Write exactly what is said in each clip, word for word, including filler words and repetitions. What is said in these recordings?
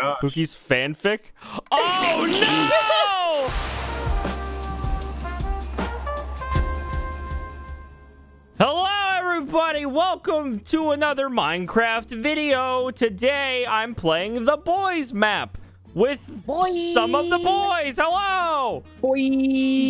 gosh. Pookie's fanfic? Oh, no! Hello, everybody. Welcome to another Minecraft video. Today, I'm playing the boys map with boy. some of the boys. Hello. Boy.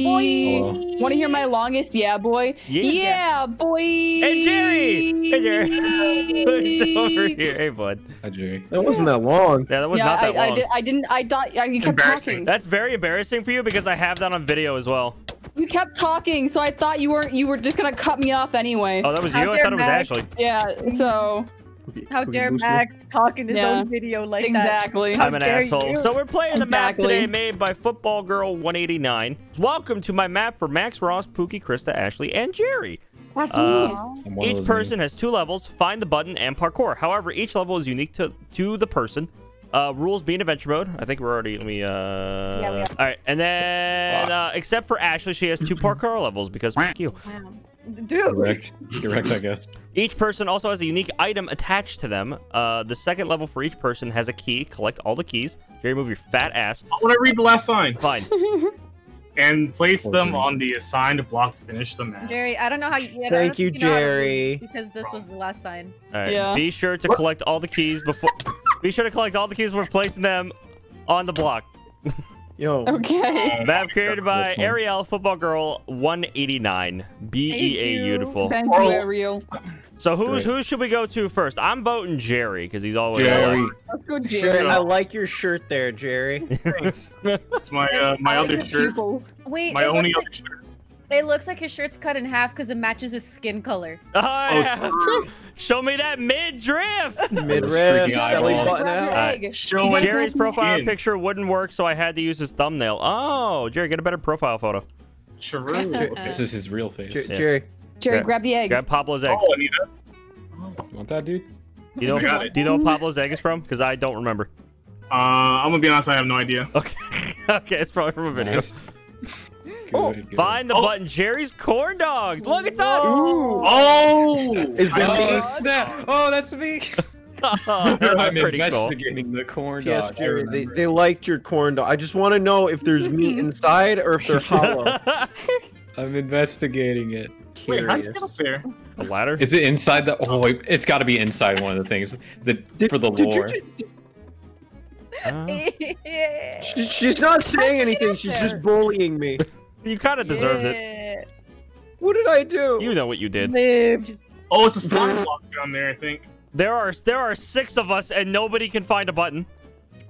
Boy. Oh. Want to hear my longest yeah, boy? Yeah, yeah boy. Hey, Jerry. Hey, Jerry. It's over here. Hey, bud. Hi, Jerry. That wasn't that long. Yeah, that was yeah, not that I, long. I, did, I didn't. I thought I, you kept talking. That's very embarrassing for you because I have that on video as well. You kept talking, so I thought you weren't. You were just going to cut me off anyway. Oh, that was How you? I thought it was Ashlie. Yeah, so... How dare Max talk in his yeah. own video like exactly. that? Exactly. I'm an asshole. You? So we're playing the map exactly. today made by Football Girl one eighty-nine. Welcome to my map for Max, Ross, Pookie, Krista, Ashlie, and Jerry. That's uh, me. Each person me. has two levels, find the button, and parkour. However, each level is unique to, to the person. Uh, rules being adventure mode. I think we're already... Let me, uh... Yeah, we are. All right. And then, wow. uh, except for Ashlie, she has two parkour levels because fuck you. Wow. Dude. Correct. Correct, I guess. Each person also has a unique item attached to them. Uh, the second level for each person has a key. Collect all the keys. Jerry, move your fat ass. I want to read the last sign. Fine. And place them on the assigned block to finish the map. Jerry, I don't know how you... I Thank you, you Jerry. Because this was the last sign. All right. Yeah. Be sure to collect all the keys before... Be sure to collect all the keys before placing them on the block. Yo. Okay. Map created by Ariel, Football Girl one eighty-nine. B E A beautiful. Thank you, Ariel. So who's who should we go to first? I'm voting Jerry because he's always Jerry. Like, let's go, Jerry. I like your shirt there, Jerry. Thanks. That's my uh, my other shirt. Wait, my only other shirt. It looks like his shirt's cut in half because it matches his skin color. Oh, yeah. Oh, show me that mid-drift. Mid-drift. Right. Jerry's profile skin. picture wouldn't work, so I had to use his thumbnail. Oh, Jerry, get a better profile photo. True. This is his real face. Jer yeah. Jerry. Jerry, grab, grab the egg. Grab Pablo's egg. Oh, Anita. You want that, dude? You know, got it. Do you know what Pablo's egg is from? Because I don't remember. Uh, I'm going to be honest. I have no idea. Okay. Okay, it's probably from a video. Nice. Good, good. Find the oh. button. Jerry's corn dogs. Look, it's us. Ooh. Oh, it's oh, snap. oh, that's me. Oh, that's I'm pretty investigating cool. the corn dogs. Yes, Jerry, they, they liked your corn dog. I just want to know if there's meat inside or if they're hollow. I'm investigating it. Wait, how do you get up there? A ladder? Is it inside the? Oh, it's got to be inside one of the things. The did, for the lore. Did you, did, Uh, she, she's not saying anything. She's just bullying me. You kind of deserved yeah. it. What did I do? You know what you did. Lived. Oh, it's a slime block down there. I think there are there are six of us and nobody can find a button.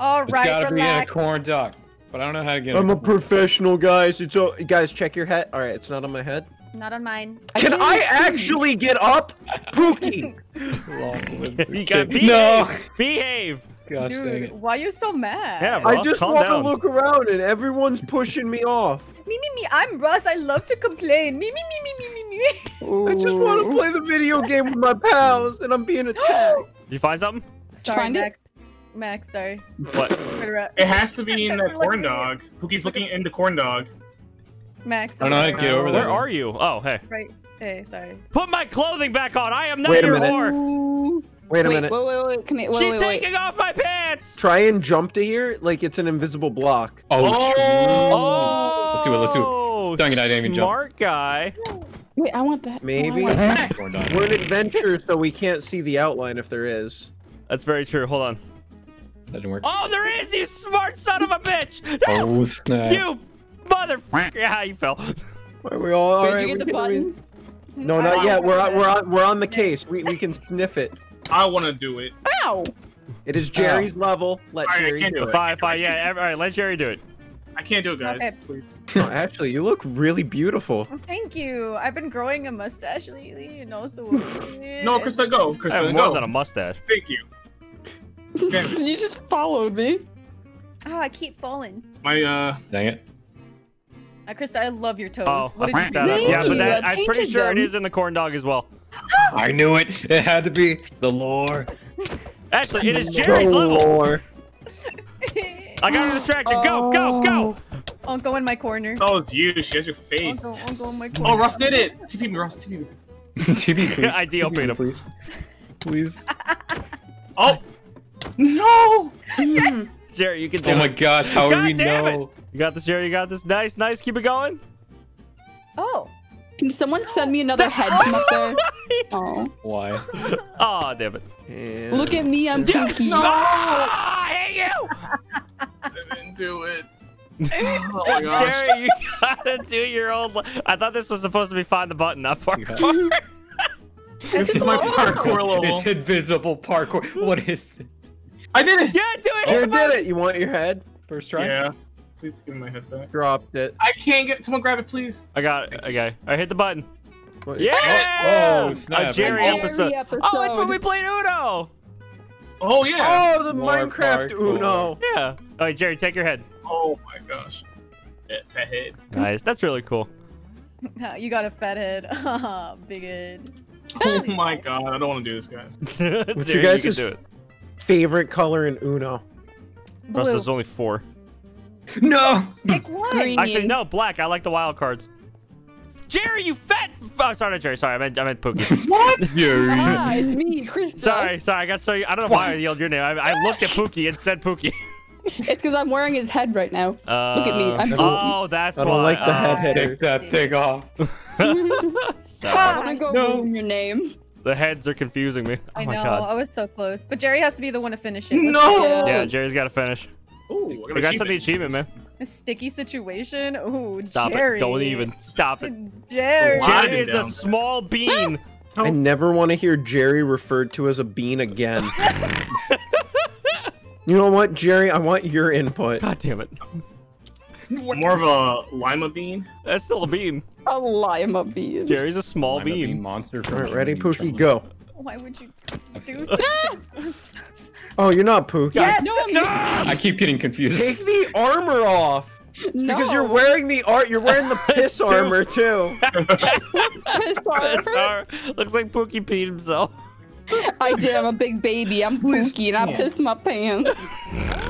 All right, it's gotta relax. be in a corn dog, but I don't know how to get. I'm a, a professional, guys. It's all, guys. Check your hat. All right, it's not on my head. Not on mine. Can I, I actually get up, Pookie? You gotta behave. No, behave. Gosh, dude, why are you so mad? Yeah, Ross, I just want to look around and everyone's pushing me off. Me, me, me. I'm Russ. I love to complain. Me, me, me, me, me, me, me. I just want to play the video game with my pals and I'm being attacked. Did you find something? Sorry, Max. It? Max, sorry. What? It has to be in that corn dog. Pookie's looking in the corn dog. Max. I don't know how to get over there. Where are you? Oh, hey. Right. Hey, sorry. Put my clothing back on. I am not your whore. Wait a wait, minute. Wait, wait, wait, come here. Wait, She's wait, taking wait. off my pants! Try and jump to here like it's an invisible block. Oh, oh, oh Let's do it, let's do it. Dang it, I didn't even jump. Smart guy. Wait, I want that. Maybe. Want that. We're an adventure, so we can't see the outline if there is. That's very true. Hold on. That didn't work. Oh, there is, you smart son of a bitch! Oh, snap. You motherfucker. Ah, you fell. Are we all Wait, all right? Did you get the button? No, not yet. We're on, we're, on, we're on the case. We, we can sniff it. I want to do it. Ow! It is Jerry's oh. level. Let right, Jerry do it. Five, five, yeah. All right, let Jerry do it. I can't do it, guys. Okay. Please. Oh, Ashlie, you look really beautiful. Oh, thank you. I've been growing a mustache lately, you know. So no, Krista, go. Krista, I have more go. than a mustache. Thank you. You just followed me. Oh, I keep falling. My uh. Dang it. Uh, Krista, I love your toes. Oh, what did you do? Yeah, but that, I'm pretty sure them. it is in the corn dog as well. I knew it. It had to be the lore. Ashlie, it is Jerry's level. Lore. I got distracted. Go, go, go. I'll go in my corner. Oh, it's you. She has your face. I'll go, I'll go in my corner. Oh, Russ did it. T P me, Russ. T P me. T P me. Ideal beta, please. Please. Oh. No! Yes! Jerry, you can do it. Oh my gosh, how God are we know? It. You got this, Jerry, you got this. Nice, nice, keep it going. Oh. Can someone send me another head from up there? Oh. Why? Oh, damn it. And... Look at me, I'm yes! Pinky. No! I hate you! I didn't do it. Oh my gosh. Jerry, you gotta do your old... I thought this was supposed to be find the button, not parkour. Yeah. This is my parkour level. It's invisible parkour. What is this? I did it! Yeah, do it! Jerry did it! You want your head? First try? Yeah. Please give me my head back. Dropped it. I can't get... Someone grab it, please. I got it. Okay. I hit the button. What? Yeah! Oh, snap. A Jerry, a Jerry episode. episode. Oh, it's when we played Uno! Oh, yeah. Oh, the More Minecraft parkour. Uno. Yeah. All right, Jerry, take your head. Oh, my gosh. It's a head. Nice. That's really cool. You got a fat head. Oh, big head. Oh my god, I don't want to do this, guys. What's your guys' you favorite color in Uno? Blue. Plus, there's only four. No! Pick one! Actually, no, black. I like the wild cards. Jerry, you fat... Oh, sorry, not Jerry. Sorry, I meant, I meant Pookie. What? Jerry. Ah, it's me, Krista. Sorry, sorry. I got sorry. I don't know why I yelled your name. I, I looked at Pookie and said Pookie. It's because I'm wearing his head right now. Uh, Look at me. I'm oh, that's why. I don't why. like the uh, head. Take that thing off. So, I want to go no. your name. The heads are confusing me. Oh I know. My God. I was so close. But Jerry has to be the one to finish it. Let's no. Yeah, Jerry's got to finish. Ooh, we got something achievement, man. A sticky situation. Ooh, stop Jerry. Stop it. Don't even. Stop it. Jerry. Jerry is a small bean. I never want to hear Jerry referred to as a bean again. You know what, Jerry? I want your input. God damn it. More of a lima bean? That's still a bean. A lima bean. Jerry's a small lima bean. bean monster. All right, ready, Pookie? Go. Why would you do that? Oh, you're not Pookie. Yes, no, I'm not. I keep getting confused. Take the armor off. No. Because you're wearing the art. You're wearing the piss armor too. Piss armor. Looks like Pookie peed himself. I did. I'm a big baby. I'm Pookie, and I pissed my pants. I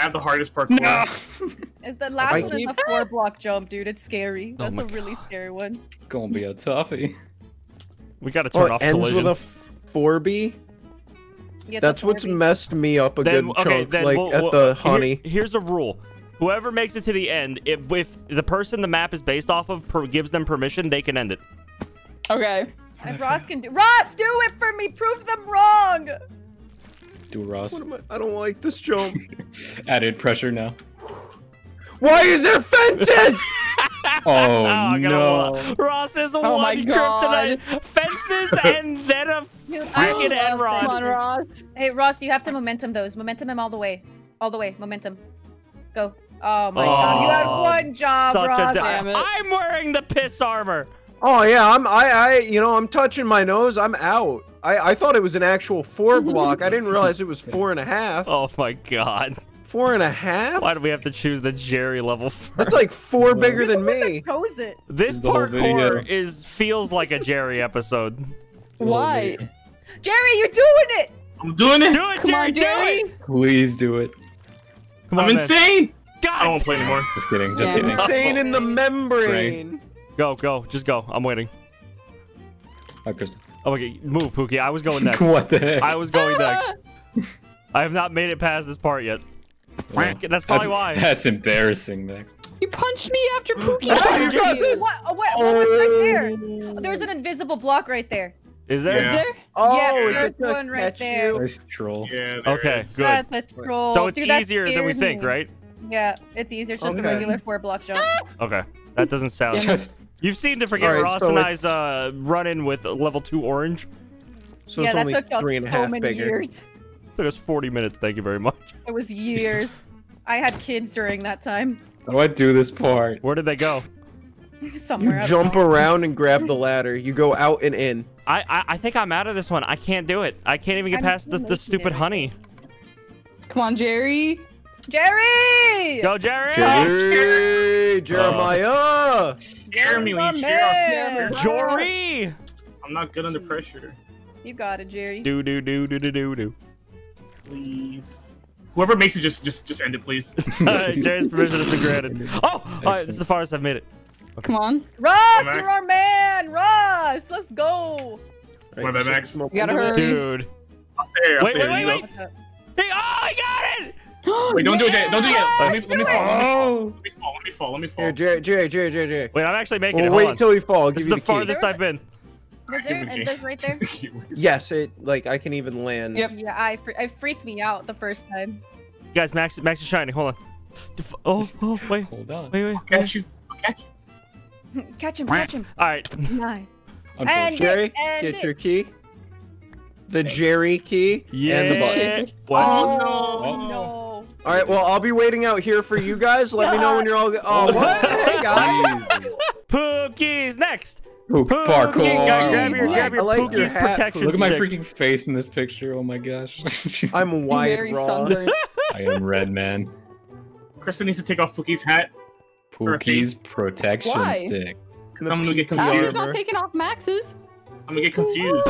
have the hardest parkour. No. It's the last one is a four-block jump, dude. It's scary. That's oh a really God. scary one. It's gonna be a toughie. We gotta turn oh, off ends collision. Ends with a four B. Yeah, That's a four B. What's messed me up a then, good okay, chunk, like we'll, at we'll, the honey. Here, here's a rule. Whoever makes it to the end, if, if the person the map is based off of per, gives them permission, they can end it. Okay. And Ross can do- Ross, do it for me! Prove them wrong! Do it, Ross. What am I? I don't like this jump. Added pressure now. Why is there fences? oh, oh no. Ross is oh one kryptonite. Fences and then a freaking end rod. Come on, Ross. Hey, Ross, you have to momentum those. Momentum him all the way. All the way. Momentum. Go. Oh my oh, god. You had one job, Ross. Damn it. I'm wearing the piss armor. Oh yeah, I'm I I you know I'm touching my nose. I'm out. I I thought it was an actual four block. I didn't realize it was four and a half. Oh my god. Four and a half? Why do we have to choose the Jerry level first? That's like four bigger than me. Chose it. This parkour is feels like a Jerry episode. Why? Jerry, you're doing it. I'm doing it. Do it, Come Jerry. On, Jerry. Do it. Please do it. Come I'm on, insane. God. I won't play anymore. Just kidding. Just yeah. kidding. Insane in the membrane. Frank. Go, go, just go. I'm waiting. Hi, Kristen. Oh, okay, move, Pookie. I was going next. What the heck? I was going next. I have not made it past this part yet. Frank, yeah. that's probably that's, why. That's embarrassing, Max. You punched me after Pookie. Oh, you got this. What? What? What was right there? There's an invisible block right there. Is there? Yeah. Is there? Oh, yeah, there's one right there. There's troll. Yeah, there okay, is. good. That's a troll. So it's Dude, easier than we think, right? Yeah, it's easier. It's just okay. a regular four-block jump. Okay, that doesn't sound. Just You've seen the freaking right, Ross so and I's uh, run-in with level two orange. So yeah, it's that only took three and a so half many bigger. Years. It took us forty minutes, thank you very much. It was years. I had kids during that time. How do I do this part? Where did they go? Somewhere. You jump around and grab the ladder. You go out and in. I, I I think I'm out of this one. I can't do it. I can't even get I'm past the, the stupid honey. Come on, Jerry. Jerry! Go, Jerry! Jerry! Jeremiah! Uh, Jeremy, Jeremy! Jerry! I'm not good under pressure. You got it, Jerry. Do do do do do do do. Please. Whoever makes it, just just just end it, please. uh, Jerry's permission has been granted. Oh! Alright, this is the farthest I've made it. Okay. Come on. Ross, you're our man! Ross! Let's go! Right, My bad, Max. You gotta hurry. Dude. there. Wait, wait, wait, wait. Hey, oh, I got it! Wait, don't yeah. do it, Jay. Don't do it. Let me, let me fall. Oh. Let me fall. Let me fall. Let me fall. Here, Jerry, Jerry, Jerry, Jerry. Wait, I'm actually making well, it. Wait Hold until on. you fall. This is the, the farthest I've been. Was there an abyss right there? Yes, it. Like I can even land. Yep. Yeah, I, I freaked me out the first time. You guys, Max, Max is shining. Hold on. Oh, oh, wait. Hold on. Wait, wait. I'll catch you. I'll catch you. Catch him. Catch him. All right. Nice. And Jerry, and get it. your key. The Thanks. Jerry key. Yeah. And the button. Wow. Oh, oh no. no. All right, well, I'll be waiting out here for you guys. Let me know when you're all... Oh, what? Hey, guys. Pookie's next. Pook parkour. Grab your, grab your like Pookie's your protection Look at my freaking face in this picture. Oh, my gosh. I'm Wyatt Ross. I am red, man. Kristen needs to take off Pookie's hat. Pookie's protection Why? stick. Because I'm going to get confused. I'm taking off Max's. I'm gonna get confused.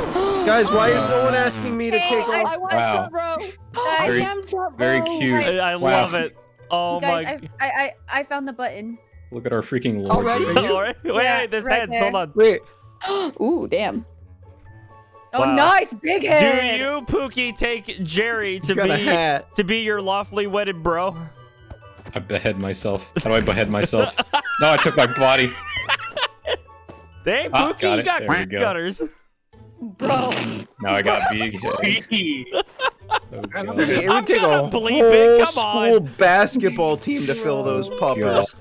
Guys, why is no one asking me to hey, take off? I, I want wow. bro. I very, am bro. Very cute. I, I wow. love it. Oh guys, my. Guys, I, I I found the button. Look at our freaking lord. Already? Wait, yeah, wait, there's right heads. There. Hold on. Wait. Ooh, damn. Oh, wow. Nice big head. Do you, Pookie, take Jerry to be to be your lawfully wedded bro? I behead myself. How do I behead myself? No, I took my body. Hey, Pookie, oh, got you got there gutters. Go. Bro. Now I got big. oh, I'm it would take a whole Come school on. basketball team to fill those puppers.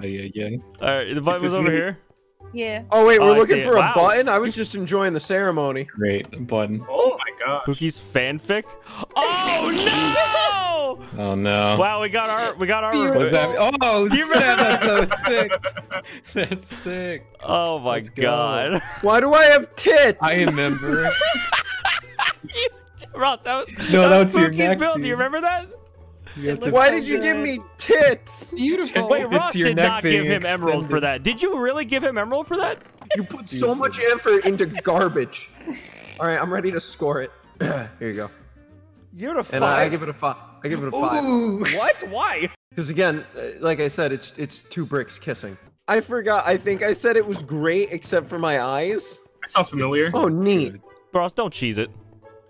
Yeah, yeah. All right, the button was over me. here. Yeah. Oh, wait, we're oh, looking for wow. a button? I was just enjoying the ceremony. Great button. Oh, my gosh. Pookie's fanfic? Oh, no! Oh, no. Wow, we got our... We got our... That? Oh, Sam, that's so sick. That's sick. Oh, my Let's God. Go. Why do I have tits? I remember. you, Ross, that was... No, that was Pookie's neck, build. Dude. Do you remember that? Why did you good. give me tits? Beautiful. Wait, Ross did not give him extended. emerald for that. Did you really give him emerald for that? You put Beautiful. so much effort into garbage. All right, I'm ready to score it. Here you go. You're a five. And I, I give it a five. I give it a five. Ooh. What? Why? Because again, like I said, it's it's two bricks kissing. I forgot. I think I said it was great except for my eyes. That sounds familiar. It's so neat. Ross, don't cheese it.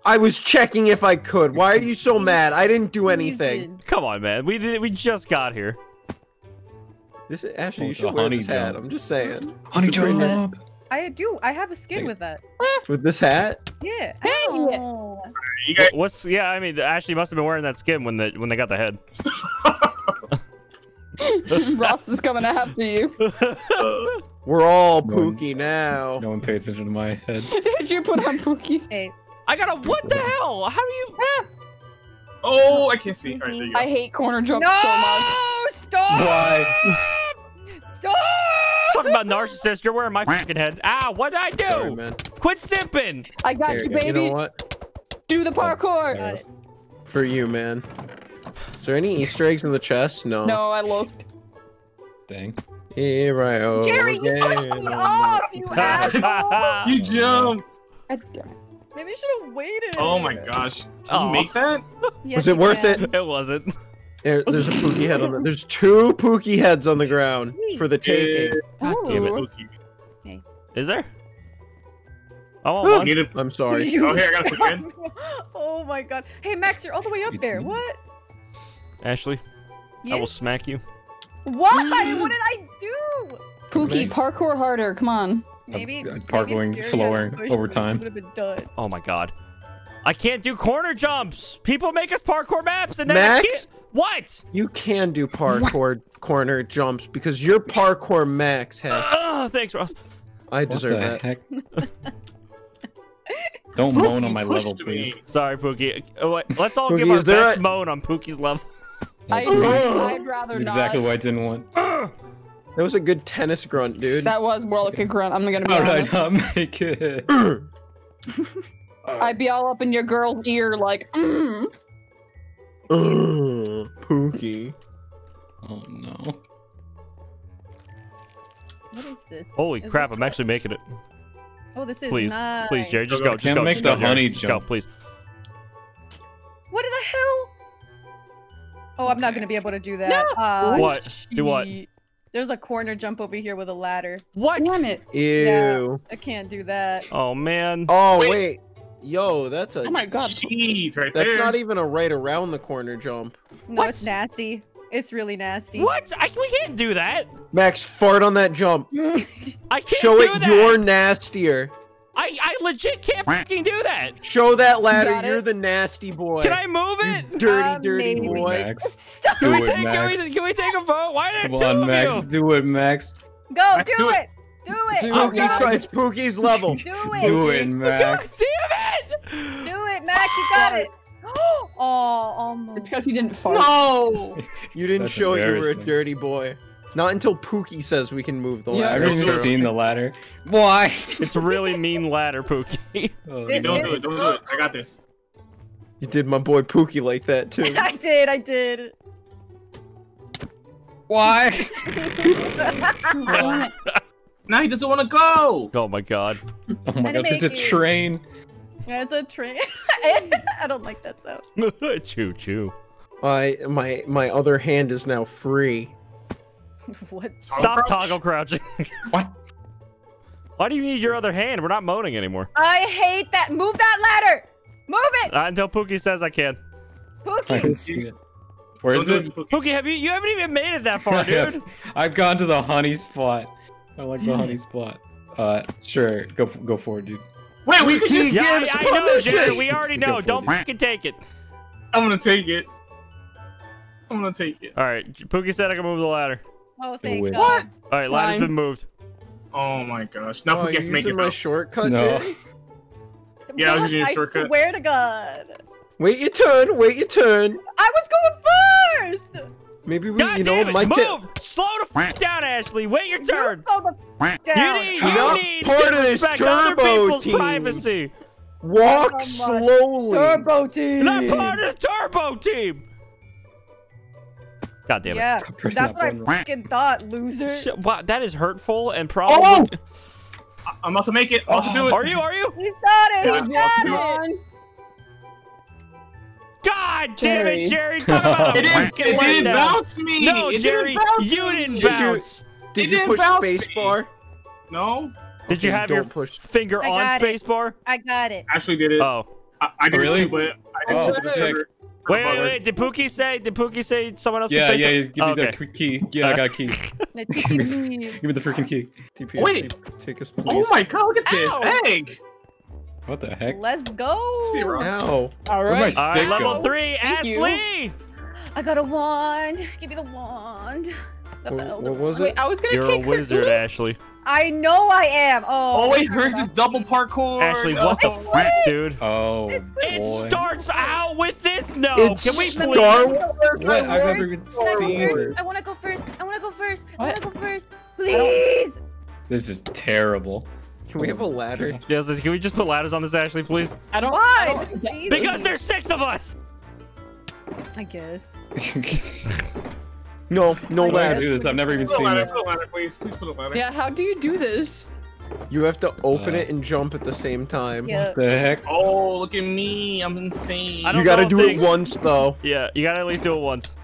I was checking if I could. Why are you so mad? I didn't do anything. Come on, man. We did. We just got here. This is Ashlie. You should wear this hat. I'm just saying. Honey job. I do. I have a skin with that. With this hat? Yeah. Hey. Oh. What's? Yeah. I mean, Ashlie must have been wearing that skin when the when they got the head. Ross is coming after you. We're all Pookie now. No one paid attention to my head. Did you put on Pookie's hat? I got a what the hell? How do you? Ah. Oh, I can't see. All right, there you go. I hate corner jumps no! so much. No, stop! Why? Stop! Talking about narcissist, you're wearing my fucking head. Ow, what did I do? Sorry, man. Quit simping. I got there you, go. baby. You know what? Do the parkour. Got it. For you, man. Is there any Easter eggs in the chest? No. No, I looked. Dang. Here I go. Jerry, again. you pushed me off, you asshole! You jumped. I died. Maybe you should have waited. Oh my gosh! Did oh. you make that? Yes, was it worth can. it? It wasn't. There, there's a Pookie head on the. There's two Pookie heads on the ground for the taking. God damn it! Okay. Is there? I want oh, one. Needed. I'm sorry. You oh here, I got a Pookie head. Oh my god! Hey Max, you're all the way up there. What? Ashlie, yeah? I will smack you. Why? What did I do? Pookie, parkour harder. Come on. Maybe parkouring slower over time. Oh my god, I can't do corner jumps. People make us parkour maps, and then Max, I can't. What? You can do parkour what? corner jumps because you're parkour Max head. Oh, thanks, Ross. I deserve that. Heck? Don't moan on my level, please. Sorry, Pookie. Let's all Pookie, give our best a... moan on Pookie's level. No, I, Pookie. I'd rather That's not. Exactly what I didn't want. Uh, That was a good tennis grunt, dude. That was more like a grunt. I'm gonna be How honest. How did I not make it? I'd be all up in your girl's ear like, mmm. Ugh, Pookie. Oh, no. What is this? Holy is crap, I'm crap? actually making it. Oh, this is Please, nice. please, Jerry, just go. go. Just Can't go, make just the go, honey Jerry. jump. Go, please. What the hell? Oh, I'm not gonna be able to do that. No. Uh, what? She... Do what? There's a corner jump over here with a ladder. What? Damn it. Ew. Yeah, I can't do that. Oh, man. Oh, wait. wait. Yo, that's a. Oh my god. Jeez, right there. That's not even a right around the corner jump. No, what? It's nasty. It's really nasty. What? I, we can't do that. Max, fart on that jump. I can't Show do it that. You're nastier. I, I legit can't fucking do that. Show that ladder. You're the nasty boy. Can I move it? You dirty, uh, dirty maybe. boy. Max, Stop. Can, we it, take, Max. Can, we, can we take a vote? Why did Come two on, of Max, you? Do it, Max. Go, Max, do, do it. it. Do it. Do oh, it. It's Pookie's level. Do it. Do it, Max. God damn it. Do it, Max. You got it. Oh, almost. It's because you didn't fart. No. You didn't That's show you were a dirty boy. Not until Pookie says we can move the yeah, ladder. I've never even seen the ladder. Why? It's a really mean ladder, Pookie. Oh, hey, don't do it, don't do it. I got this. You did my boy Pookie like that, too. I did, I did. Why? Why? Now he doesn't want to go! Oh my god. Oh my god, it's a train. Yeah, it's a train. I don't like that sound. Choo-choo. My, my, my other hand is now free. What? Stop toggle crouching. What? Why do you need your other hand? We're not moaning anymore. I hate that. Move that ladder. Move it. Uh, until Pookie says I can. Pookie. I can see it. Where is it? Pookie, have you? You haven't even made it that far, dude. Have, I've gone to the honey spot. I like dude. the honey spot. Uh, sure. Go, go forward, dude. Wait, we could just yeah, give I, I know, Jerry, we already know. Don't fucking take it. I'm gonna take it. I'm gonna take it. All right, Pookie said I can move the ladder. Oh, thank Wait. God. What? All right, ladder's been moved. Oh my gosh. Now oh, Pookie's making my shortcut, no. Yeah, I was using a shortcut. I swear to God. Wait your turn. Wait your turn. I was going first. Maybe we, God you know, it. might move. Slow the f down, Ashlie. Wait your turn. You, slow the f down. you need, you Enough need part to of respect this other people's team. privacy. Walk oh slowly. Turbo team. You're not part of the turbo team. God damn it. Yeah, that's what I fucking thought, loser. Wow, that is hurtful and probably... Oh! I'm about to make it. I'm about to do it. Are you? Are you? He's got it. He's got it. God damn it, Jerry. Talk about a It didn't bounce me. No, Jerry, you didn't bounce. Did you push space bar? No. Did you have your finger on space bar? I got it. Ashlie did it. Oh. I did it, but I didn't it. Wait, wait, wait, did Pookie say, did Pookie say someone else? Yeah, yeah, give me oh, okay. the key. Yeah, I got a key. give, me, give me the freaking key. T P S, wait. Take us, please. Oh my god, look at Ow. this egg. What the heck? Let's go. Zero. Ow. All right. All right, level three, Thank Ashlie. You. I got a wand. Give me the wand. The what, what was it? Wait, I was going to take her You're a wizard, Ashlie. I know I am. Oh, oh wait, hers is double parkour. Ashlie, what oh. the frick, dude? Oh, boy. It starts out with this. No, it's can we please? What? I've never even seen it. I want to go first. I want to go first. I want to go first. Please. This is terrible. Can we have a ladder? Yes. Can we just put ladders on this, Ashlie, please? I don't. Why? I don't, because there's six of us. I guess. No, no ladder. Do this. I've never even put seen it. Put a ladder, please. Please put a ladder. Yeah, how do you do this? You have to open uh, it and jump at the same time. Yeah. What the heck? Oh, look at me. I'm insane. I don't you gotta do things. it once, though. Yeah, you gotta at least do it once.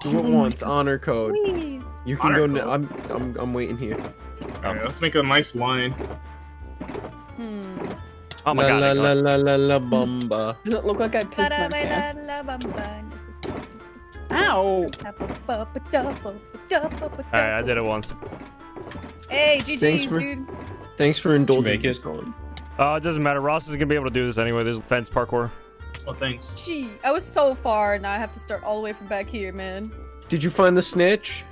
Do it once. Honor code. You can honor go now. I'm, I'm, I'm waiting here. All right, let's make a nice line. Hmm. Oh my la, god. La, la, la, la, bumba. Does it look like I pissed my pants? Ow! Alright, I did it once. Hey, G G, thanks for, dude. Thanks for indulging us. Oh, uh, it doesn't matter. Ross is gonna be able to do this anyway. There's fence parkour. Oh, thanks. Gee, I was so far. Now I have to start all the way from back here, man. Did you find the snitch?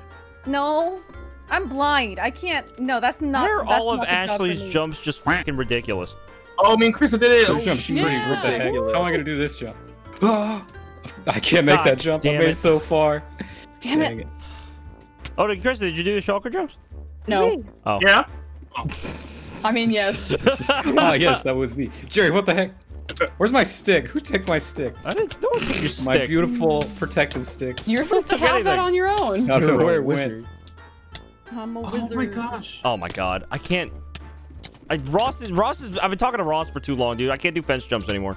No. I'm blind. I can't. No, that's not. Why are that's all of Ashlie's jumps just freaking ridiculous? Oh, me and Chris did it. This oh, jump's yeah. pretty ridiculous. How am I gonna do this jump? I can't make God that jump. I made it. it so far. Damn it. it. Oh, did Chris, did you do the shulker jumps? No. Oh. Yeah? Oh. I mean, yes. Oh, yes, that was me. Jerry, what the heck? Where's my stick? Who took my stick? I didn't know you took your stick. My beautiful protective stick. You're supposed to have anything. that on your own. I don't know where it went. I'm a wizard. Oh, my gosh. Oh, my God. I can't. I, Ross is. Ross is. I've been talking to Ross for too long, dude. I can't do fence jumps anymore.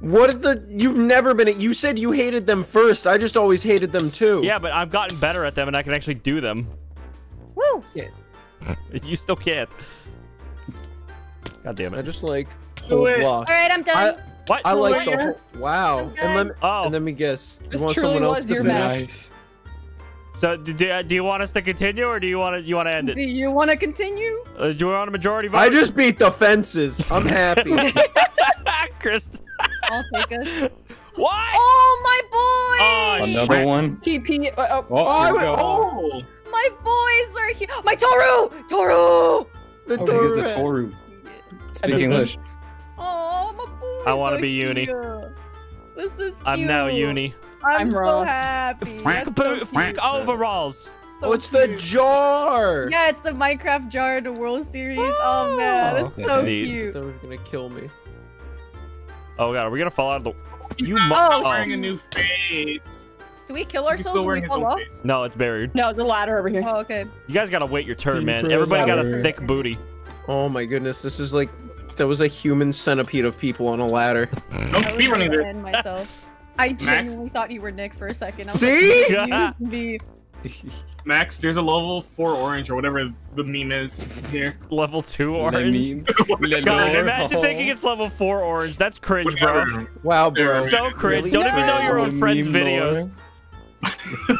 What did the you've never been at you said you hated them first. I just always hated them too. Yeah, but I've gotten better at them and I can actually do them. Woo! Yeah. You still can't. God damn it. I just like whole it. block. All right, I'm done. I, what? I like the whole. Wow. And let me, oh. and let me guess. You this want truly someone was else your to match. Nice. So do, do you want us to continue, or do you want to you want to end it? Do you want to continue? Uh, do we want a majority vote? I just beat the fences. I'm happy. Chris. I'll take us. What? Oh, my boy. Oh, another one. T P. Uh, oh, oh, here we go. oh, my boys are here. My Toru. Toru. The oh, Toru. The Toru. Speak English. Oh, my boys. I want to be uni. Here. This is cute. I'm now uni. I'm, I'm so raw. happy. Frank, so Frank overalls. So oh, it's cute. the jar. Yeah, it's the Minecraft jar to World Series. Oh, oh man, it's oh, so neat. cute. They're gonna kill me. Oh god, are we gonna fall out of the? You oh, must wearing a new face. Do we kill ourselves? Still we fall off? Face. No, it's buried. No, the ladder over here. Oh, okay. You guys gotta wait your turn, man. Everybody got a thick booty. Oh my goodness, this is like there was a human centipede of people on a ladder. Don't speedrunning this. myself. I genuinely Max. thought you were Nick for a second. I was See? Like, yeah. Max, there's a level four orange or whatever the meme is here. Level two orange? God, imagine thinking it's level four orange. That's cringe, whatever. bro. Wow, bro. So cringe. Really? Don't no. even know your own friends' videos.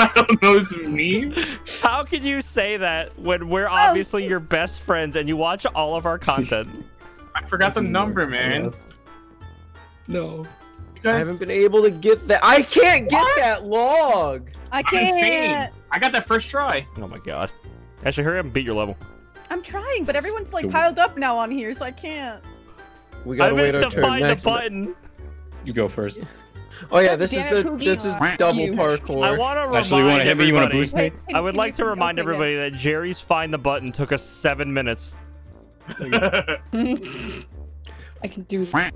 I don't know it's meme. How can you say that when we're obviously oh. your best friends and you watch all of our content? I forgot the number, man. No. Because I haven't been able to get that. I can't get what? that log. I can't. I got that first try. Oh my god. Ashlie, hurry up and beat your level. I'm trying, but everyone's like piled up now on here, so I can't. We gotta I wait our to turn. Find next the button. You go first. Oh yeah, this is the Hoogie. this is double you. parkour. I want to remind Ashlie, you want to hit me? You want to boost me? I would like to remind everybody that Jerry's find the button took us seven minutes. I can do that.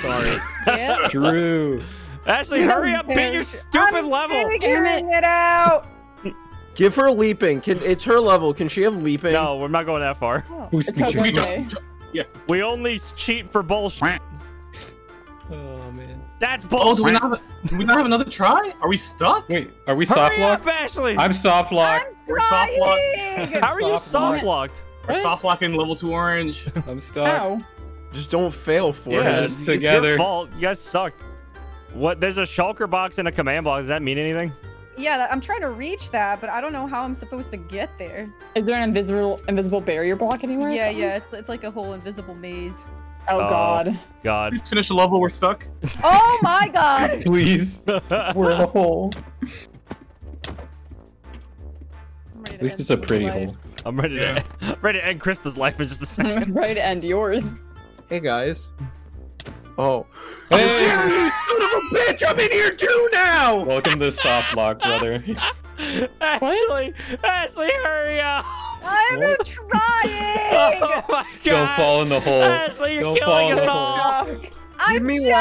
Sorry. Yep. Drew. Ashlie, hurry up, beat your stupid I'm level. Damn it. it out. Give her leaping. Can it's her level? Can she have leaping? No, we're not going that far. Oh, Who's okay. Yeah. We only cheat for bullshit. Oh man. That's bullshit. Oh, do we not have, a, do we not have another try? Are we stuck? Wait, are we soft locked? Ashlie. I'm soft locked. We're soft locked. How are you soft locked? We're soft locking level two orange. I'm stuck. Ow. Just don't fail for yeah, it. It's, it's together. Your fault. You guys suck. What? There's a shulker box and a command box. Does that mean anything? Yeah, I'm trying to reach that, but I don't know how I'm supposed to get there. Is there an invisible invisible barrier block anywhere? Yeah, yeah. It's, it's like a whole invisible maze. Oh, oh God. God. Please finish the level. We're stuck. Oh, my God. Please. We're in a hole. At least it's a pretty hole. Life. I'm ready, yeah. to, I'm ready to end Krista's life in just a second. I'm ready to end yours. Hey guys. Oh. Hey. Oh, Jerry, you son of a bitch! I'm in here too now! Welcome to soft lock, brother. Ashlie, Ashlie, hurry up! I'm what? trying! Oh my god! Don't fall in the hole. Ashlie, you're Don't killing us all! No. I'm me genuinely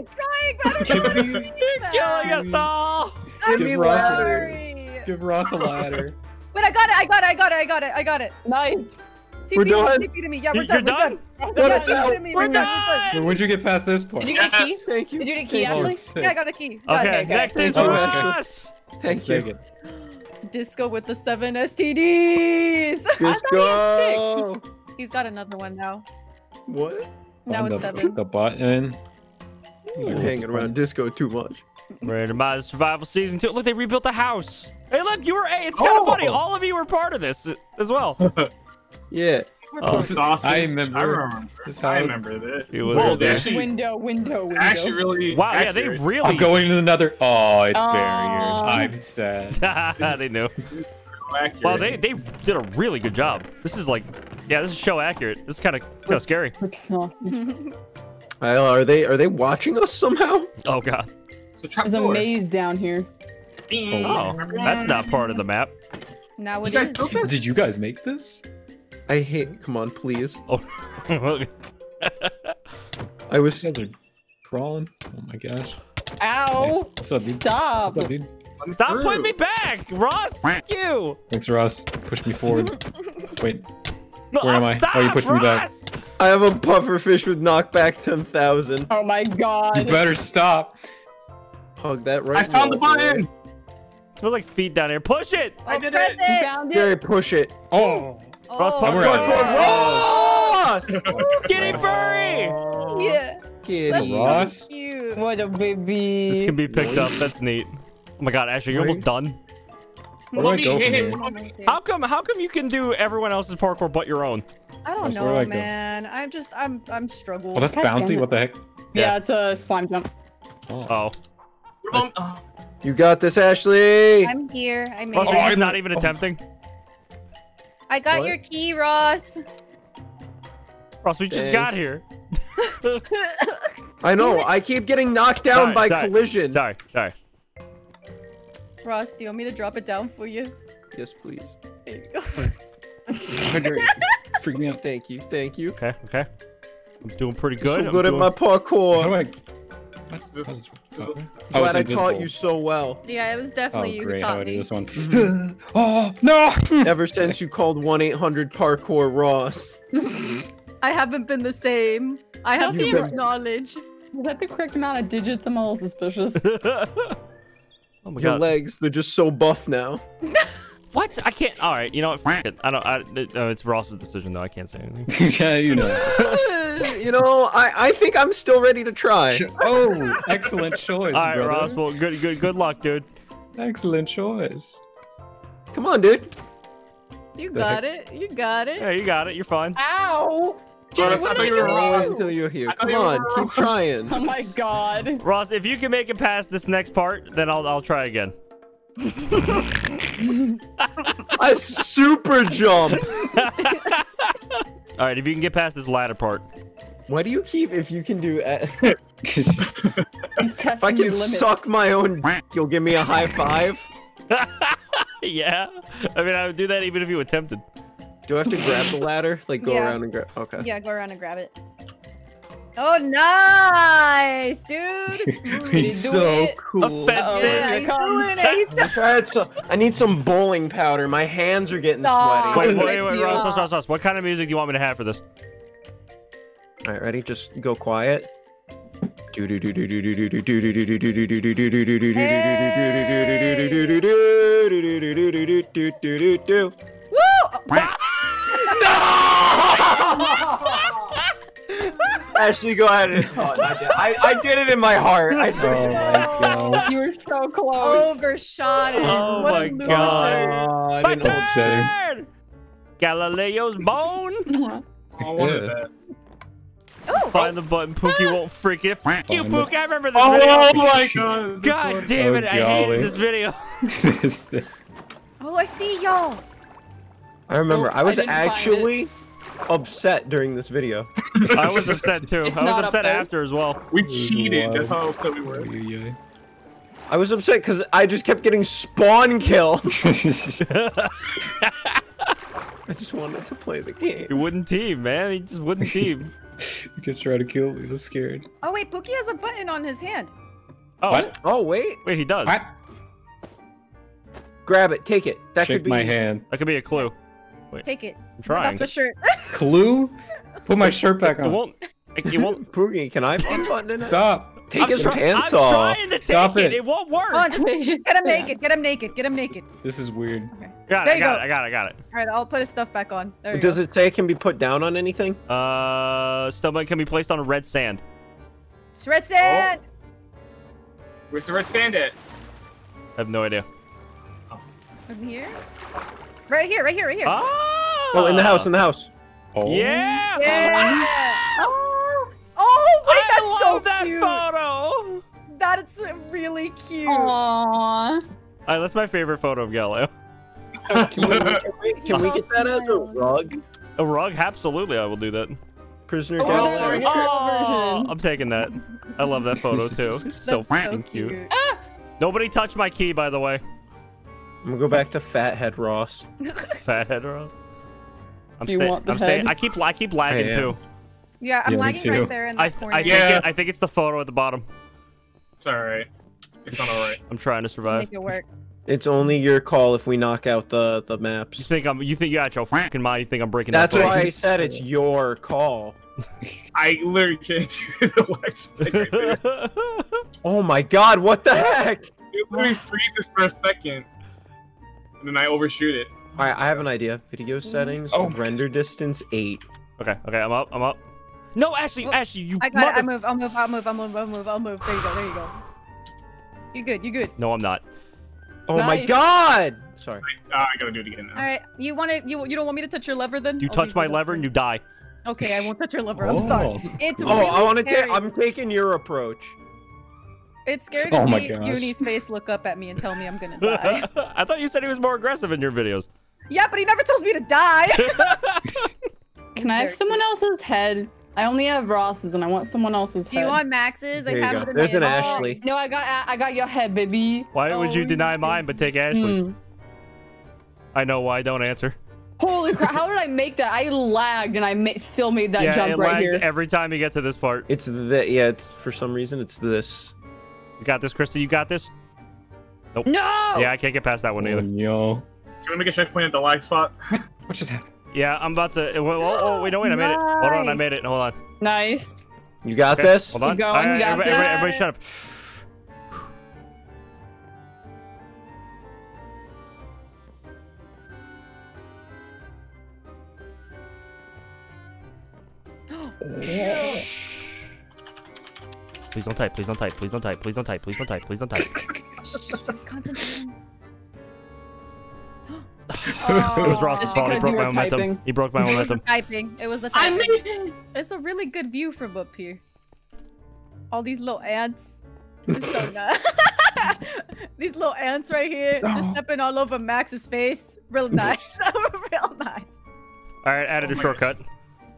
ladder. trying, but I don't know what You're killing us all! I'm Give Ross sorry! A, give Ross a ladder. Wait, I got it, I got it, I got it, I got it, I got it. Nice! We're done. To me. Yeah, we're done. Done. We're done. Done. We're, we're done. done. When'd you get past this point? Did you get a key? Yes. Thank you. Did you get a key, Ashlie? Oh, yeah, I got a key. Okay, okay, okay. Next is for us. Thank you. Disco with the seven S T Ds. Disco. He He's got another one now. What? Now it's the, seven. The button. You're Ooh, hanging around disco too much. Randomized survival season two. Look, they rebuilt the house. Hey, look, you were. Hey, it's kind of oh. funny. All of you were part of this as well. Yeah. Oh, I remember. I remember. I remember this. It was Whoa, actually, window, window, window. Actually, really. Wow. Accurate. Yeah, they really. I'm going to another. Oh, it's uh... barrier. I'm sad. They knew. Well, they they did a really good job. This is like, yeah, this is show accurate. This is kind of kind of scary. Are they are they watching us somehow? Oh god. There's a maze down here. Oh, that's not part of the map. Now what is it? Did you guys make this? I hate. Come on, please. Oh. I was crawling. Oh my gosh. Ow! Hey, what's up, dude? Stop! What's up, dude? Stop through. putting me back, Ross. Thank you. Thanks, Ross. Push me forward. Wait. No, Where I'm am I? Stop, oh, you pushed Ross. me back. I have a pufferfish with knockback ten thousand. Oh my god. You better stop. Hug that right. I found the button. It smells like feet down here. Push it. Oh, I did it. it. You found it. Jerry, push it. Oh. Oh, popcorn, yeah. Ross! Kitty furry! Yeah. Kitty. Ross? So cute. What a baby. This can be picked up. That's neat. Oh my god, Ashlie, you're almost done. Where Mommy, do I go from here? Mommy. How come? How come you can do everyone else's parkour but your own? I don't that's know, I man. Go. I'm just, I'm, I'm struggling. Oh, that's bouncy. What the heck? Yeah, yeah, it's a slime jump. Oh. oh. You got this, Ashlie. I'm here. I made oh, it. Oh, I'm not even oh. attempting. I got what? your key, Ross. Ross, we Thanks. just got here. I know. I keep getting knocked down sorry, by sorry. collision. Sorry, sorry. Ross, do you want me to drop it down for you? Yes, please. There you go. Freak me out. Thank you. Thank you. Okay, okay. I'm doing pretty good. So I'm good doing... at my parkour. How do I... What's the... What's the... Oh, glad I taught you so well. Yeah, it was definitely oh, you who taught How me. This one. Oh, no! Ever since you called one eight hundred parkour Ross. I haven't been the same. I have to acknowledge. Was that the correct amount of digits? I'm a little suspicious. Oh my Your God. legs, they're just so buff now. What? I can't. All right, you know what? F it. I don't. I, it, uh, it's Ross's decision, though. I can't say anything. Yeah, you know. You know, I I think I'm still ready to try. Oh, excellent choice, All right, brother. Ross. Well, good, good, good luck, dude. Excellent choice. Come on, dude. You got it. You got it. Yeah, you got it. You're fine. Ow. Jerry, Ross, what I are you were Ross until you're here. I Come on, keep Ross. trying. Oh my God, Ross! If you can make it past this next part, then I'll I'll try again. I super jumped. All right, if you can get past this latter part. Why do you keep? If you can do, if I can suck my own, you'll give me a high five. Yeah, I mean I would do that even if you attempted. Do I have to grab the ladder? Like, go yeah. around and grab... Okay. Yeah, go around and grab it. Oh, nice, dude! He's so it. cool. Offensive. Yeah, he's doing it. He's I need some bowling powder. My hands are getting Stop. sweaty. Wait, wait, wait, wait. Ross, Ross, Ross, Ross. What kind of music do you want me to have for this? All right, ready? Just go quiet. Hey. Woo! Ashlie, go ahead and oh, I, I did it in my heart. I did oh my God. You were so close. Overshot it. Oh what my a God. My turn! Galileo's bone. Oh, I wanted yeah. that. Oh, Find oh. the button, Pookie won't freak it. Freak you, Pookie. I remember this oh, video. Oh my God. God damn it. Oh, I hated this video. Oh, I see y'all. I remember nope, I was I actually upset during this video. I was upset too. It's I was upset up after as well. We cheated. That's how upset we were. I was upset because I just kept getting spawn kill. I just wanted to play the game. He wouldn't team, man. He just wouldn't team. He kept trying to kill me. I was scared. Oh wait, Pookie has a button on his hand. Oh. What? Oh wait. Wait, he does. What? Grab it. Take it. That Shake could be my hand. That could be a clue. Wait, Take it. I'm trying. That's my shirt. Clue? Put my shirt back on. It won't. It won't. Poogie, can I put button in it? Stop. Take I'm his pants off. I'm trying to take Stop it. it. It won't work. Oh, just, just get him naked. Get him naked. Get him naked. This is weird. Okay. Got it. I got go. it. I got it. I got it. All right, I'll put his stuff back on. There you Does go. it say it can be put down on anything? Uh, stomach can be placed on a red sand. It's red sand. Oh. Where's the red sand at? I have no idea. From here? Right here, right here, right here. Oh, oh in the house, in the house. Oh. Yeah! yeah. Oh. oh, wait, that's I love so that cute. photo! That's really cute. Aww. Right, that's my favorite photo of Galileo. Can, we, can, we, can we get that as a rug? A rug? Absolutely, I will do that. Prisoner oh, Galileo. Oh, I'm taking that. I love that photo, too. It's so, so freaking cute. cute. Ah. Nobody touched my key, by the way. I'm gonna go back to Fathead Ross. Fathead Ross. I'm Do you want the I'm head? I keep I keep lagging I too. Yeah, I'm yeah, lagging right there in the I th corner. I, yeah. think it, I think it's the photo at the bottom. It's alright. It's not alright. I'm trying to survive. Make it work. It's only your call if we knock out the the maps. You think I'm? You think you got your fucking mind? You think I'm breaking? That's that why I said it's your call. I literally can't do the wax. Oh my God! What the heck? It literally freezes for a second. And then I overshoot it. All right, I have an idea. Video settings, oh render distance eight. Okay, okay, I'm up, I'm up. No, Ashlie, oh, Ashlie, you I got it. I move, I'll move, I'll move, I'll move, I'll move, I'll move. There you go, there you go. You're good, you're good. No, I'm not. Oh no, my God! Sorry. Uh, I gotta do it again now. All right, you want to? You you don't want me to touch your lever then? You I'll touch my lever and you die. Okay, I won't touch your lever. I'm oh. sorry. It's oh, really I want to take. I'm taking your approach. It's scary to oh see Goonie's face look up at me and tell me I'm gonna die. I thought you said he was more aggressive in your videos. Yeah, but he never tells me to die. Can I have someone else's head? I only have Ross's, and I want someone else's head. Do you want Max's? I have it in There's an Ashlie. Oh, no, I got I got your head, baby. Why oh, would you deny mine but take Ashlie's? Hmm. I know why. Don't answer. Holy crap! How did I make that? I lagged, and I ma still made that yeah, jump it right lags here. Every time you get to this part, it's the yeah. It's for some reason it's this. You got this, Krista. You got this. Nope. No. Yeah, I can't get past that one oh, either. No. Can we make a checkpoint at the lag spot? What just happened? Yeah, I'm about to. Oh, oh, oh wait, no, wait, I made nice. it. Hold on, I made it. Hold on. Nice. You got okay, this. Hold on. Keep going. All right, you got everybody, this. Everybody, everybody, shut up. Please don't type. Please don't type. Please don't type. Please don't type. Please don't type. Please don't type. Just concentrate. Oh, it was Ross's fault. He broke my momentum. Typing. He broke my momentum. Typing. It was the typing. I mean, it's a really good view from up here. All these little ants. It's so nice. These little ants right here, oh. just stepping all over Max's face. Real nice. Real nice. All right, added oh a shortcut.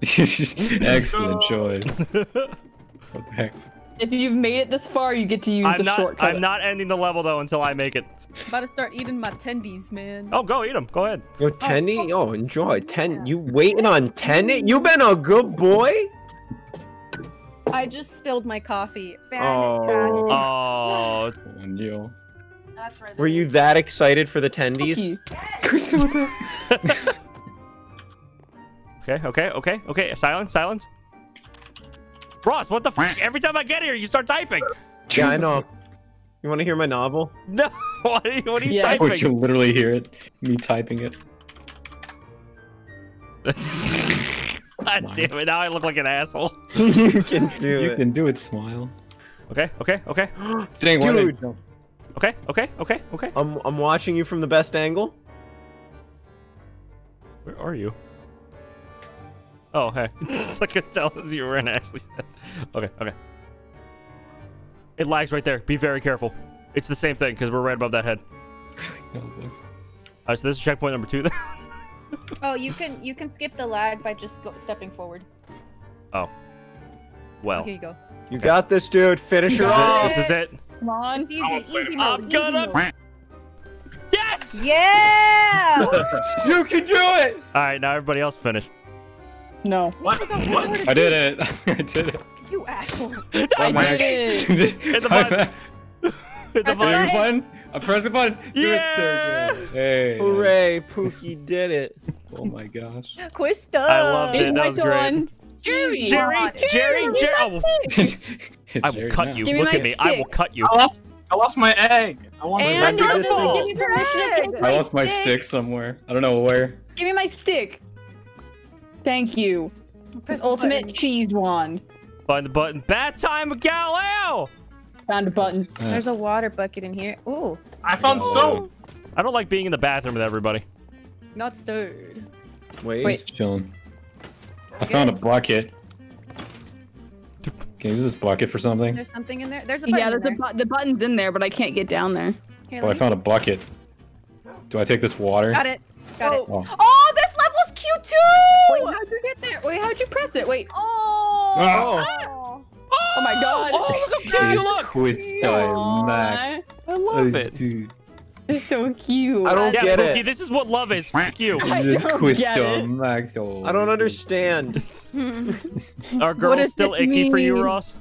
Excellent choice. What the heck? If you've made it this far, you get to use I'm the not, shortcut. I'm not ending the level though until I make it. I'm about to start eating my tendies, man. Oh, go eat them. Go ahead. Yo, tendy. Oh, oh enjoy. Ten. Yeah. You waiting on tendy? You been a good boy. I just spilled my coffee. Oh. Oh. Oh. That's right. Were you that excited for the tendies? Yes. Okay. Okay. Okay. Okay. Silence. Silence. Ross, what the fuck? Every time I get here, you start typing. Yeah, I know. You want to hear my novel? No. What are you, what are you yes. typing? Oh, you'll literally hear it. Me typing it. God wow. damn it. Now I look like an asshole. You can do you it. You can do it, smile. Okay, okay, okay. Dang, dude. Dude. Okay, okay, okay, okay. I'm, I'm watching you from the best angle. Where are you? Oh, hey. I could tell as you were in Ashlie's head. Okay, okay. It lags right there. Be very careful. It's the same thing because we're right above that head. Alright, uh, so this is checkpoint number two then. Oh, you can you can skip the lag by just go, stepping forward. Oh. Well. Oh, here you go. You okay. got this, dude. Finish her off. This is it. Come on. Easy, easy mode. I'm gonna... Yes! Yeah! You can do it! Alright, now everybody else finish. No. What? What? I did it. I did it. You asshole. I, I did it. Hit the button. Hit the button. I pressed the button. Yeah. It. Hey. Hooray. Pookie did it. Oh my gosh. Quista. I loved it. That was great. Jerry. Jerry. Jerry. Jerry. I will, I will cut now. You. Look at stick. me. I will cut you. I lost, I lost my egg. I want my egg. I lost my stick somewhere. I don't know where. Give me my stick. Thank you. Press the ultimate button. Cheese wand. Find the button. Bad time with Galileo! Found a button. Uh. There's a water bucket in here. Ooh. I found no. soap! I don't like being in the bathroom with everybody. Not stirred. Wait. Wait. Chilling. I found a bucket. Can I use this bucket for something? There's something in there? There's a button Yeah, there's in there. a bu the button's in there, but I can't get down there. Here, oh, I found a bucket. Do I take this water? Got it. Got oh. it. Oh! oh this Q two! Wait, how'd you get there? Wait, how'd you press it? Wait. Oh! Oh, oh. oh. oh my god! Oh, look how cute you look! Aww. Max. I love oh, it. Dude. It's so cute. I don't yeah, get Pookie, it. This is what love is. Fuck you. I don't get it. Max. Oh. I don't understand. Are girls still icky mean? for you, Ross?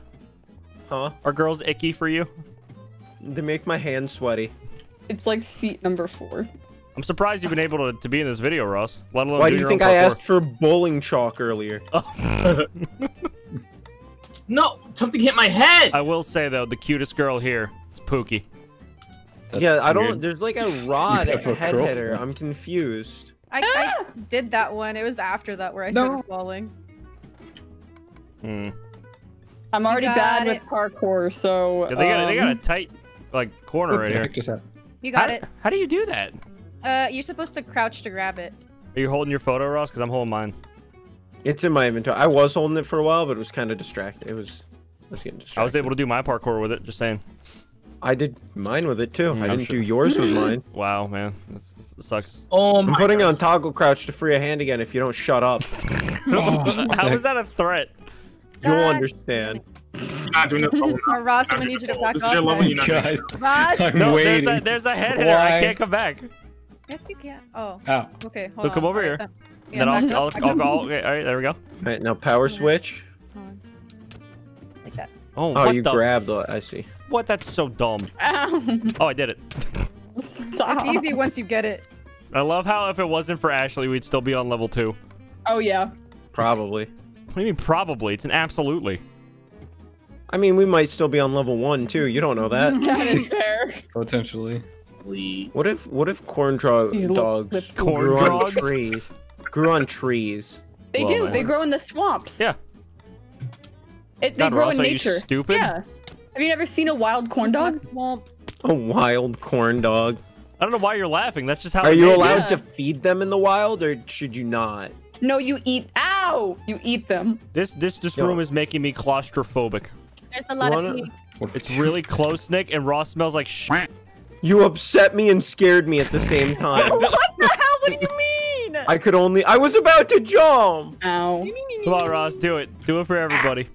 Huh? Are girls icky for you? They make my hands sweaty. It's like seat number four. I'm surprised you've been able to, to be in this video, Ross. Let alone Why do you think I asked for bowling chalk earlier? Oh. No, something hit my head! I will say, though, the cutest girl here is Pookie. That's yeah, I weird. don't... There's like a rod a head hitter. I'm confused. I, I did that one. It was after that where I no. started falling. Hmm. I'm already bad it. with parkour, so. Yeah, they, got, um, they got a tight, like, corner right here. Just you got how, it. How do you do that? Uh, you're supposed to crouch to grab it. Are you holding your photo, Ross? Because I'm holding mine. It's in my inventory. I was holding it for a while, but it was kind of distracting. It was, I was getting distracted. I was able to do my parkour with it. Just saying. I did mine with it too. Mm, I didn't sure. do yours with mine. Wow, man, this, this sucks. Oh, I'm my putting gosh. on toggle crouch to free a hand again if you don't shut up. Oh, how is that a threat? You'll God. understand. You're not doing this. Ross, I'm gonna need you to back off. This guys. Ross, I'm no, waiting. There's a, there's a head hitter. I can't come back. Yes, you can. Oh. Oh. Okay. Hold so on. come over all here. Right, then I'll, I'll, I'll, I'll go. Okay, all right, there we go. All right, now power switch. Like that. Oh, oh you the... grabbed it. I see. What? That's so dumb. Ow. Oh, I did it. Stop. It's easy once you get it. I love how if it wasn't for Ashlie, we'd still be on level two. Oh, yeah. Probably. What do you mean probably? It's an absolutely. I mean, we might still be on level one, too. You don't know that. That is fair. Potentially. Please. What if, what if corn dog dogs corn grew dogs? on trees? Grew on trees. They well, do. Man. They grow in the swamps. Yeah. It, they God, grow Ross, in nature. Are you stupid? Yeah. Have you never seen a wild corn dog? A wild corn dog. I don't know why you're laughing. That's just how. Are you allowed yeah. to feed them in the wild, or should you not? No, you eat. Ow! You eat them. This this this Yo. room is making me claustrophobic. There's a lot wanna... of pee. It's really close, Nick, and Ross smells like shit. You upset me and scared me at the same time. What the hell? What do you mean? I could only. I was about to jump. Ow! Come on, Ross, do it. Do it for everybody.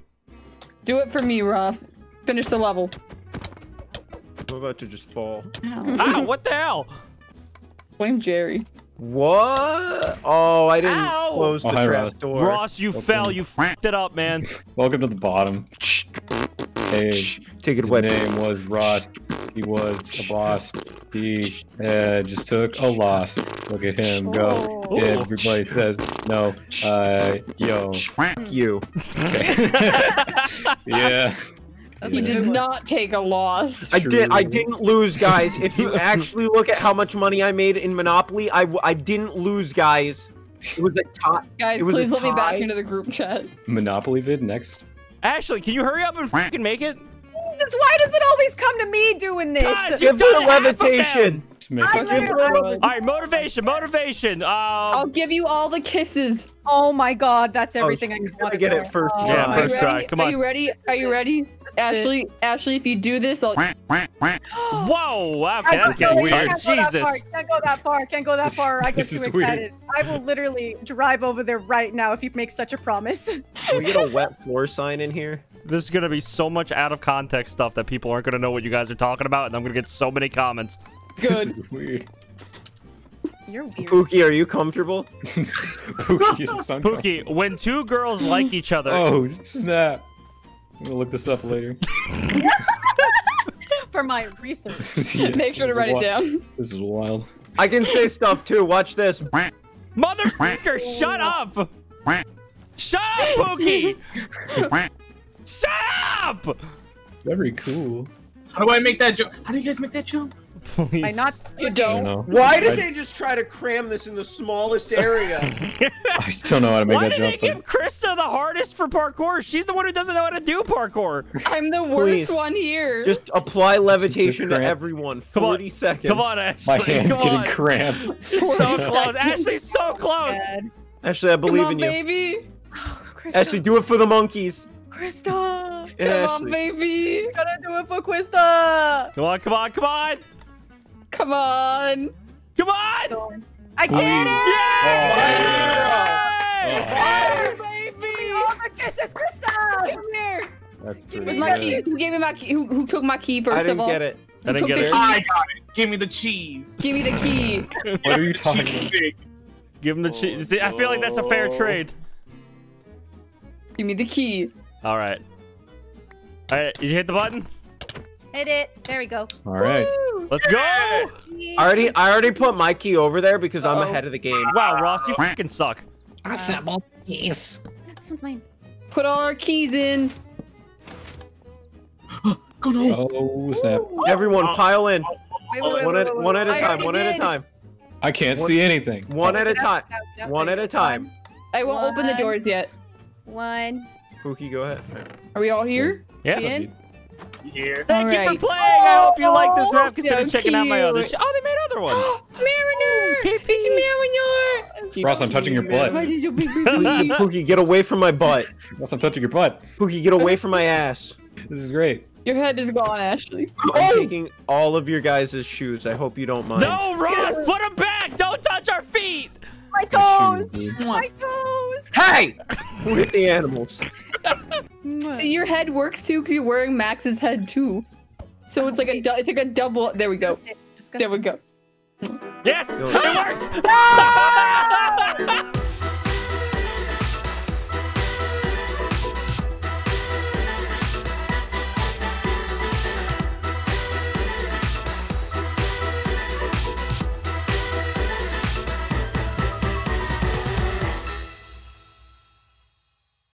Do it for me, Ross. Finish the level. I'm about to just fall. Ow. Ow, what the hell? Blame Jerry. What? Oh, I didn't Ow. close the oh, trap door. Ross, you Welcome. fell. You f***ed it up, man. Welcome to the bottom. Hey, take it away. His name was Ross. He was a boss. He uh, just took a loss. Look at him go. Oh. Everybody says no. Uh, yo. F*** you. Okay. Yeah. He did not take a loss. I did. I didn't lose, guys. If you actually look at how much money I made in Monopoly, I I didn't lose, guys. It was a tie. Guys, please let me back into the group chat. Monopoly vid next. Ashlie, can you hurry up and fucking make it? Jesus, why does it always come to me doing this? Give her a levitation. All right, motivation, motivation. Um, I'll give you all the kisses. Oh my God, that's everything oh, I want to get it first. Oh, yeah, first try. Come on. Are you ready? Are you ready? Ashlie, Ashlie, if you do this, I'll. Whoa! Okay, that's getting weird. Jesus! Can't go that far. Can't go that far. I get too excited. I will literally drive over there right now if you make such a promise. Can we get a wet floor sign in here? There's gonna be so much out of context stuff that people aren't gonna know what you guys are talking about, and I'm gonna get so many comments. Good. This is weird. You're weird. Pookie, are you comfortable? Pookie, is Pookie, when two girls like each other. Oh snap! I'm gonna look this up later. For my research. Yeah, make sure to write wild. it down. This is wild. I can say stuff too. Watch this. Motherfucker, shut up! Shut up, Pookie! Shut up! Very cool. How do I make that jump? How do you guys make that jump? Please. I not you don't. Know. Why did I... they just try to cram this in the smallest area? I still know how to make Why that jump. Why did they but... give Krista the hardest for parkour? She's the one who doesn't know how to do parkour. I'm the worst Please. one here. Just apply levitation to everyone. Come on. forty seconds. Come on, Ashlie. My hand's Come getting on. cramped. So close. Ashlie's so close. Ashlie, I believe Come on, in you. baby. Oh, Ashlie, do it for the monkeys. Krista. And come Ashlie. on, baby. Gotta do it for Krista. Come on, come on, come on. Come on! Come on! I get it! Yeah! Oh, yeah! Yeah! Oh, baby! All the kisses, Krista! Come here! Give me my key. Who gave me my key? Who, who took my key first I didn't of all? Get it. I didn't get it. Key? I got it. Give me the cheese. Give me the key. What are you talking about? Give him the cheese. I feel like that's a fair trade. Give me the key. All right. All right. Did you hit the button? Hit it. There we go. All right. Woo! Let's go. I already, I already put my key over there because uh -oh. I'm ahead of the game. Wow, Ross, you fucking suck. I sent my keys. This one's mine. Put all our keys in. Go to oh snap! Ooh. Everyone, pile in. Wait, wait, wait, one at one at a time. One did. at a time. I can't one, see anything. One oh. at a time. One at a time. I won't one. open the doors yet. One. Pookie, go ahead. Are we all here? Yeah. yeah. In? Here. Thank all you right. for playing. Oh, I hope you like this map. Consider so checking cute. out my other show. Oh, they made other ones. Mariner. Pee -pee. It's Mariner. Ross, I'm touching your butt. Pookie, Pookie, get away from my butt. Ross, I'm touching your butt. Pookie, get away from my ass. This is great. Your head is gone, Ashlie. I'm oh. taking all of your guys' shoes. I hope you don't mind. No, Ross, put them back. Don't touch our feet. My toes. My toes. Hey! With the animals. See, your head works too because you're wearing Max's head too. So it's like a it's like a double. There we go. There we go. Yes, it worked.